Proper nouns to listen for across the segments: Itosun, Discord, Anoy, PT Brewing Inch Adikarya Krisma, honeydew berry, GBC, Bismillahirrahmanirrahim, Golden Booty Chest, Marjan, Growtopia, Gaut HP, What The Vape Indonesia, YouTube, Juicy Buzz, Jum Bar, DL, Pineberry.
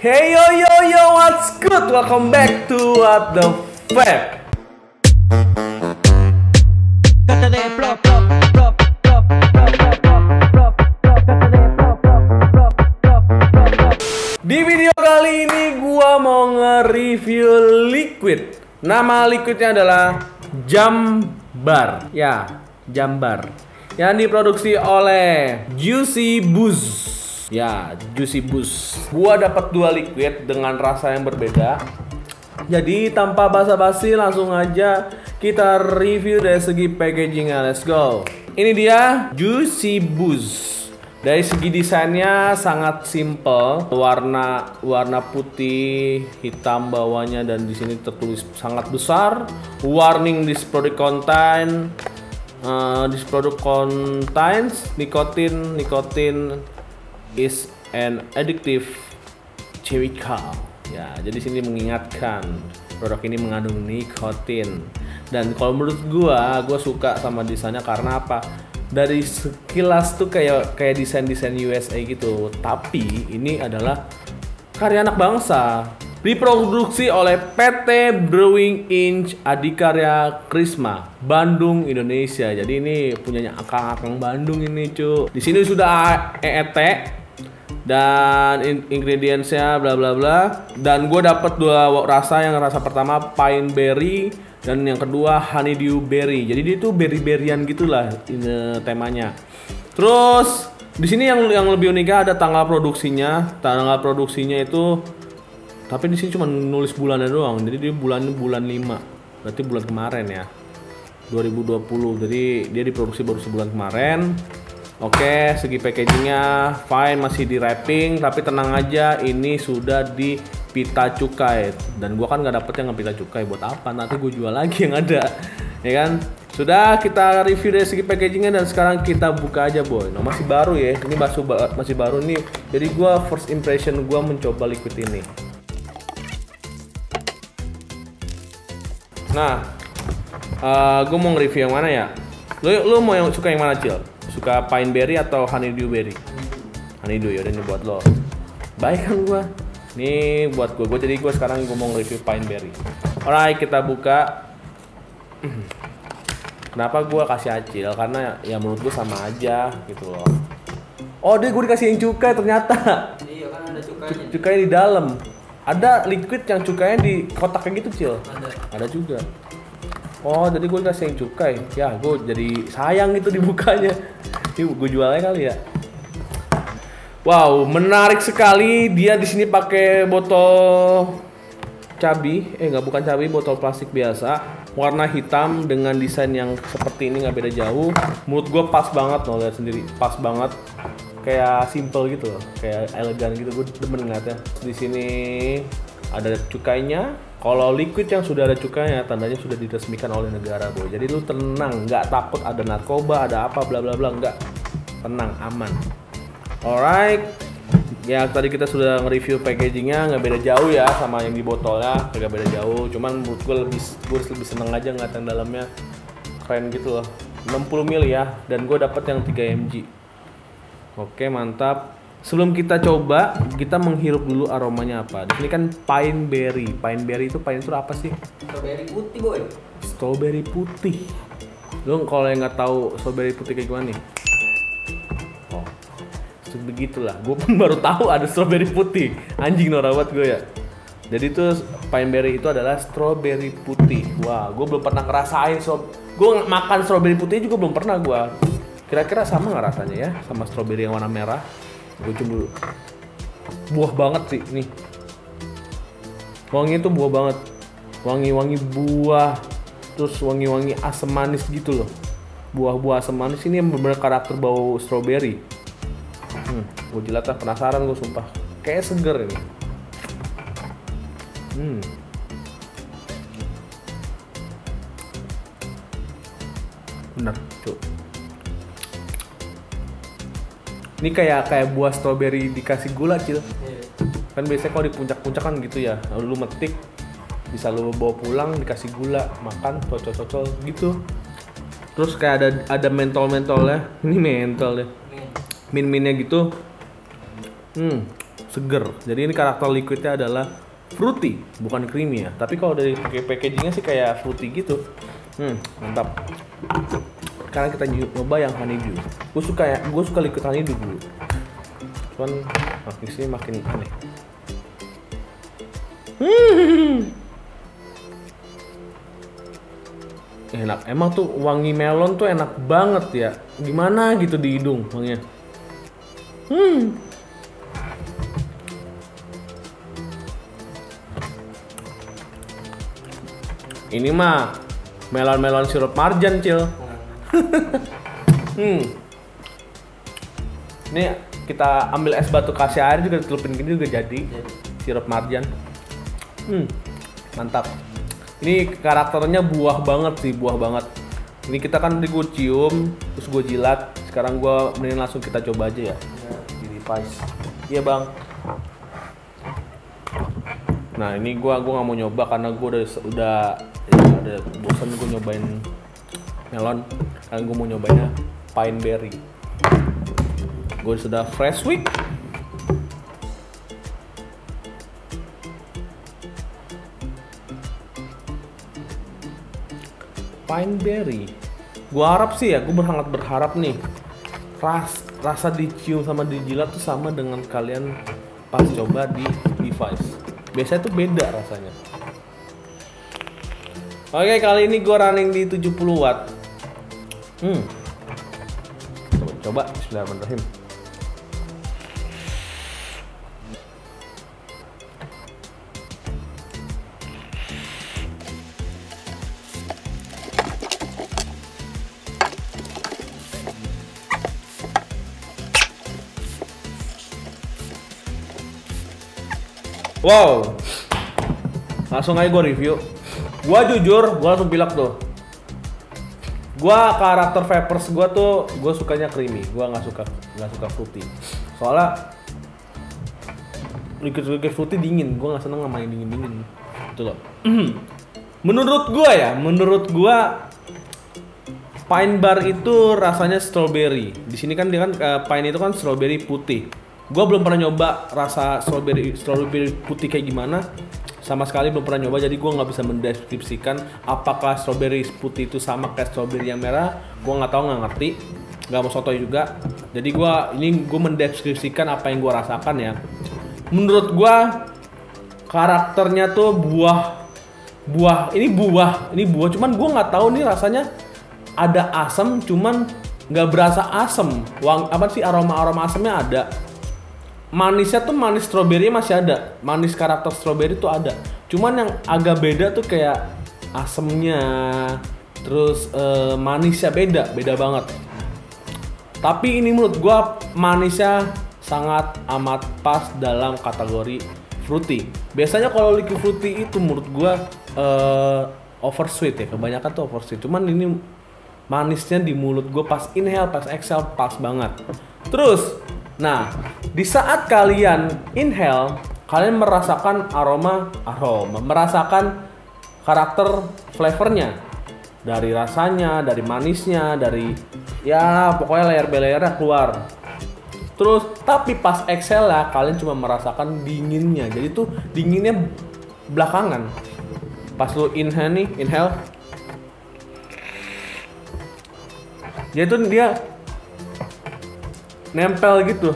Hey yo yo yo, what's good? Welcome back to What The Vape. Di video kali ini gua mau nge-review liquid. Nama liquidnya adalah Jum Bar. Ya, Jum Bar. Yang diproduksi oleh Juicy Buzz. Ya, Juicy Buzz. Gua dapat dua liquid dengan rasa yang berbeda. Jadi tanpa basa-basi langsung aja kita review dari segi packagingnya. Let's go. Ini dia Juicy Buzz. Dari segi desainnya sangat simple, warna putih, hitam bawahnya, dan di sini tertulis sangat besar warning this product contain nicotine is an addictive chemical. Ya, jadi sini mengingatkan produk ini mengandung nikotin. Dan kalau menurut gua suka sama desainnya karena apa? Dari sekilas tuh kayak desain USA gitu, tapi ini adalah karya anak bangsa, diproduksi oleh PT Brewing Inch Adikarya Krisma, Bandung, Indonesia. Jadi ini punyanya akang-akang Bandung ini, cu. Di sini sudah EET dan ingredientsnya bla bla bla. Dan gue dapet dua rasa, yang rasa pertama pineberry dan yang kedua honeydew berry. Jadi dia tuh berry-berryan gitulah temanya. Terus di sini yang lebih uniknya ada tanggal produksinya. Tanggal produksinya itu, tapi di sini cuma nulis bulannya doang. Jadi dia bulan 5. Berarti bulan kemarin ya. 2020. Jadi dia diproduksi baru sebulan kemarin. Oke, segi packagingnya fine, masih di wrapping, tapi tenang aja, ini sudah di pita cukai, dan gua kan nggak dapet yang pita cukai, buat apa, nanti gua jual lagi yang ada, ya kan. Sudah kita review dari segi packagingnya, dan sekarang kita buka aja, boy. Nah, masih baru ya, ini masih baru nih, jadi gua first impression gua mencoba liquid ini. Nah, gua mau nge-review yang mana ya? Lu mau yang suka yang mana, Cil? Suka pineberry atau honeydew berry? Honeydew, yaudah ini buat lo. Baik kan gua? Ini buat gue, jadi gue sekarang ngomong review pineberry. Alright, kita buka. Kenapa gue kasih acil? Karena ya menurut gue sama aja gitu loh. Oh, deh gue dikasihin cukai ternyata. Iya kan ada cukainya. Cukai di dalam. Ada liquid yang cukainya di kotaknya gitu, Cil. Ada juga. Oh, jadi gue dikasihin cukai. Ya, gue jadi sayang gitu dibukanya. Ini gue jualnya kali ya. Wow, menarik sekali. Dia di sini pakai botol cabi, botol plastik biasa, warna hitam dengan desain yang seperti ini, nggak beda jauh. Menurut gue pas banget loh, lihat sendiri, pas banget, kayak simple gitu loh, kayak elegan gitu. Gue demen ngeliatnya. Di sini ada cukainya. Kalau liquid yang sudah ada cukainya, tandanya sudah diresmikan oleh negara, boy. Jadi lu tenang, nggak takut ada narkoba, ada apa, bla bla bla, nggak. Tenang, aman. Alright, ya tadi kita sudah nge-review packagingnya, nggak beda jauh ya sama yang di botolnya, nggak beda jauh. Cuman menurut gue lebih seneng aja ngeliat yang dalamnya, keren gitu loh. 60 ml ya, dan gue dapet yang 3 mg. Oke, mantap. Sebelum kita coba, kita menghirup dulu aromanya apa. Di sini kan pineberry. Pineberry itu apa sih? Strawberry putih, boy. Strawberry putih. Lo kalau yang nggak tahu strawberry putih kayak gimana nih? Begitulah, gue pun baru tahu ada strawberry putih. Anjing, norawat gue ya. Jadi tuh pineberry itu adalah strawberry putih. Wah, gue belum pernah ngerasain. Gue makan strawberry putih juga belum pernah gue. Kira-kira sama nggak rasanya ya sama strawberry yang warna merah? Gue coba. Buah banget sih nih. Wangi itu buah banget. Wangi-wangi buah. Terus wangi-wangi asam manis gitu loh. Buah-buah asam manis ini yang benar-benar karakter bau strawberry. Gue jilat lah, penasaran gue sumpah. Kayak seger ini. Bener, cu. Ini kayak buah stroberi dikasih gula, Cil. Kan biasanya kalau di puncak-puncak kan gitu ya, lu metik, bisa lu bawa pulang, dikasih gula, makan, cocol-cocol gitu. Terus kayak ada mentol-mentolnya. Ini mentol deh. Min-minnya gitu. seger. Jadi ini karakter liquidnya adalah fruity, bukan creamy ya. Tapi kalau dari packagingnya sih kayak fruity gitu. Mantap. Sekarang kita coba yang honeydew. Gue suka liquid honeydew dulu. Cuman makin sini makin aneh. Enak, emang tuh wangi melon tuh enak banget ya. Gimana gitu di hidung wanginya. Ini mah melon-melon sirup marjan, Cil. Ini kita ambil es batu kasih air juga dicelupin gini juga jadi sirup marjan. Mantap. Ini karakternya buah banget sih, buah banget. Ini kita kan gue cium, terus gue jilat. Sekarang gue mending langsung kita coba aja ya. Jadi pais. Iya bang. Nah ini gue nggak mau nyoba karena gue udah bosan gue nyobain melon. Karena gue mau nyobainnya pineberry. Gue sudah fresh week. Pineberry, gue harap sih ya, gue berharap nih rasa dicium sama dijilat tuh sama dengan kalian pas coba di device. Biasanya tuh beda rasanya. Oke, kali ini gue running di 70 watt. Coba bismillahirrahmanirrahim. Wow, langsung aja gue review. Gue jujur, gue langsung pilak tuh. Gue karakter vapers gue tuh, gue sukanya creamy. Gue nggak suka fruity. Soalnya liquid fruity dingin. Gue nggak seneng sama yang dingin. Itu loh. Menurut gue pine bar itu rasanya strawberry. Di sini kan dia kan pine itu kan strawberry putih. Gue belum pernah nyoba rasa strawberry putih kayak gimana, sama sekali belum pernah nyoba, jadi gue nggak bisa mendeskripsikan apakah strawberry putih itu sama kayak strawberry yang merah. Gue nggak tahu, nggak ngerti, nggak mau sotoy juga. Jadi gue mendeskripsikan apa yang gue rasakan ya. Menurut gue karakternya tuh buah, cuman gue nggak tahu nih rasanya ada asam, cuman nggak berasa asam. Apa sih aroma asamnya ada. Manisnya tuh manis stroberi masih ada, manis karakter stroberi tuh ada. Cuman yang agak beda tuh kayak asemnya, terus manisnya beda banget. Tapi ini menurut gua manisnya sangat amat pas dalam kategori fruity. Biasanya kalau liquid fruity itu menurut gua oversweet ya, kebanyakan tuh oversweet. Cuman ini manisnya di mulut gua pas inhale, pas exhale pas banget. Terus, nah, di saat kalian inhale, kalian merasakan aroma, merasakan karakter flavornya. Dari rasanya, dari manisnya, dari ya pokoknya layer by layernya keluar. Terus, tapi pas exhale lah, kalian cuma merasakan dinginnya. Jadi tuh dinginnya belakangan. Pas lu inhale. Jadi tuh dia nempel gitu,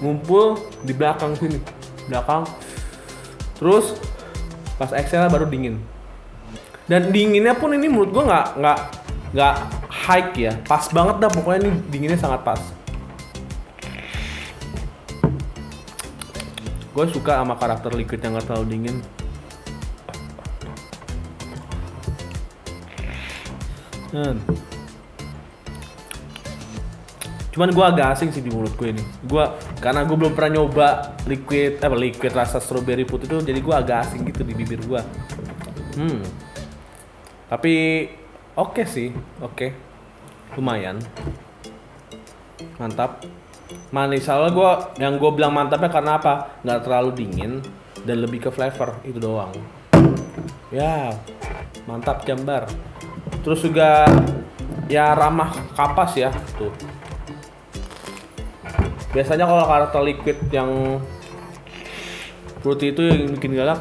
ngumpul di belakang sini, terus pas exhale baru dingin. Dan dinginnya pun ini menurut gue nggak high ya, pas banget dah pokoknya. Ini dinginnya sangat pas. Gue suka sama karakter liquid yang nggak terlalu dingin. Cuman gue agak asing sih di mulut gue ini. Karena gue belum pernah nyoba liquid rasa strawberry putih itu, jadi gue agak asing gitu di bibir gue. Tapi oke sih, oke. Lumayan. Mantap. Manis, soalnya yang gue bilang mantapnya karena apa? Nggak terlalu dingin dan lebih ke flavor itu doang. Ya, mantap Jum Bar. Terus juga ya ramah kapas ya, tuh. Biasanya kalau karakter liquid yang Fruity itu yang bikin galak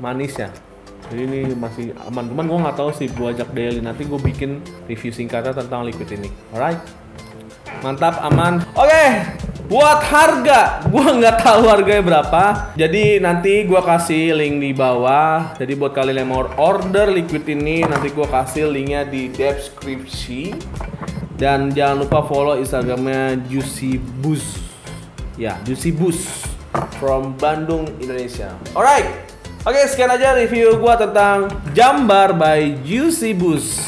manisnya. Jadi ini masih aman, cuman gue nggak tahu sih, gue ajak daily nanti gue bikin review singkatnya tentang liquid ini. Alright, mantap, aman. Oke, buat harga gue nggak tahu harganya berapa. Jadi nanti gue kasih link di bawah. Jadi buat kalian yang mau order liquid ini nanti gue kasih linknya di deskripsi. Dan jangan lupa follow Instagramnya Juicy Buzz. Ya, Juicy Buzz from Bandung, Indonesia. Alright, oke, sekian aja review gua tentang Jum Bar by Juicy Buzz.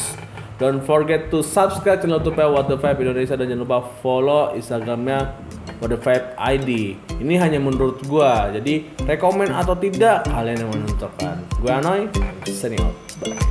Don't forget to subscribe channel YouTube What The Vape Indonesia dan jangan lupa follow Instagramnya What The Vape ID. Ini hanya menurut gua, jadi rekomen atau tidak kalian yang menentukan. Gue Anoy, signing out. Bye.